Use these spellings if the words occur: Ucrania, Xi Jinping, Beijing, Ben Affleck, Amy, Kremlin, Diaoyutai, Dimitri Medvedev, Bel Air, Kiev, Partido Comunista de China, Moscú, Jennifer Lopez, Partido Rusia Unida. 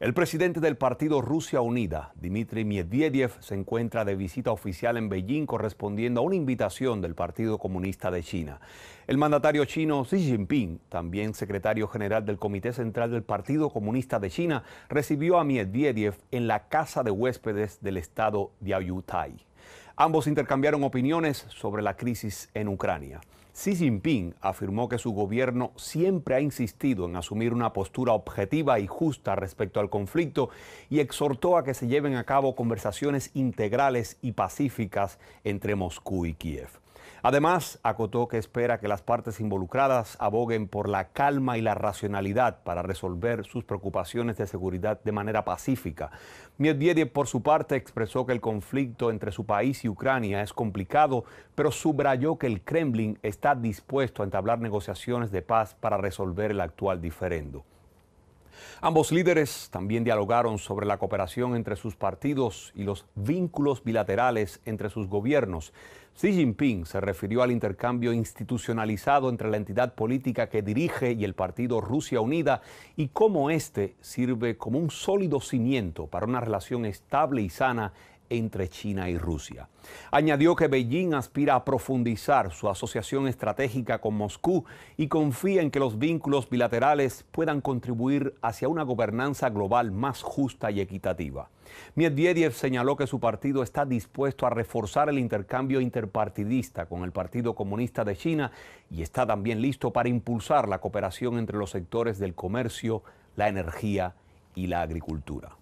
El presidente del Partido Rusia Unida, Dimitri Medvedev, se encuentra de visita oficial en Beijing correspondiendo a una invitación del Partido Comunista de China. El mandatario chino Xi Jinping, también secretario general del Comité Central del Partido Comunista de China, recibió a Medvedev en la Casa de Huéspedes del estado Diaoyutai. Ambos intercambiaron opiniones sobre la crisis en Ucrania. Xi Jinping afirmó que su gobierno siempre ha insistido en asumir una postura objetiva y justa respecto al conflicto y exhortó a que se lleven a cabo conversaciones integrales y pacíficas entre Moscú y Kiev. Además, acotó que espera que las partes involucradas aboguen por la calma y la racionalidad para resolver sus preocupaciones de seguridad de manera pacífica. Medvedev, por su parte, expresó que el conflicto entre su país y Ucrania es complicado, pero subrayó que el Kremlin está dispuesto a entablar negociaciones de paz para resolver el actual diferendo. Ambos líderes también dialogaron sobre la cooperación entre sus partidos y los vínculos bilaterales entre sus gobiernos. Xi Jinping se refirió al intercambio institucionalizado entre la entidad política que dirige y el Partido Rusia Unida y cómo este sirve como un sólido cimiento para una relación estable y sana entre China y Rusia. Añadió que Beijing aspira a profundizar su asociación estratégica con Moscú y confía en que los vínculos bilaterales puedan contribuir hacia una gobernanza global más justa y equitativa. Medvedev señaló que su partido está dispuesto a reforzar el intercambio interpartidista con el Partido Comunista de China y está también listo para impulsar la cooperación entre los sectores del comercio, la energía y la agricultura.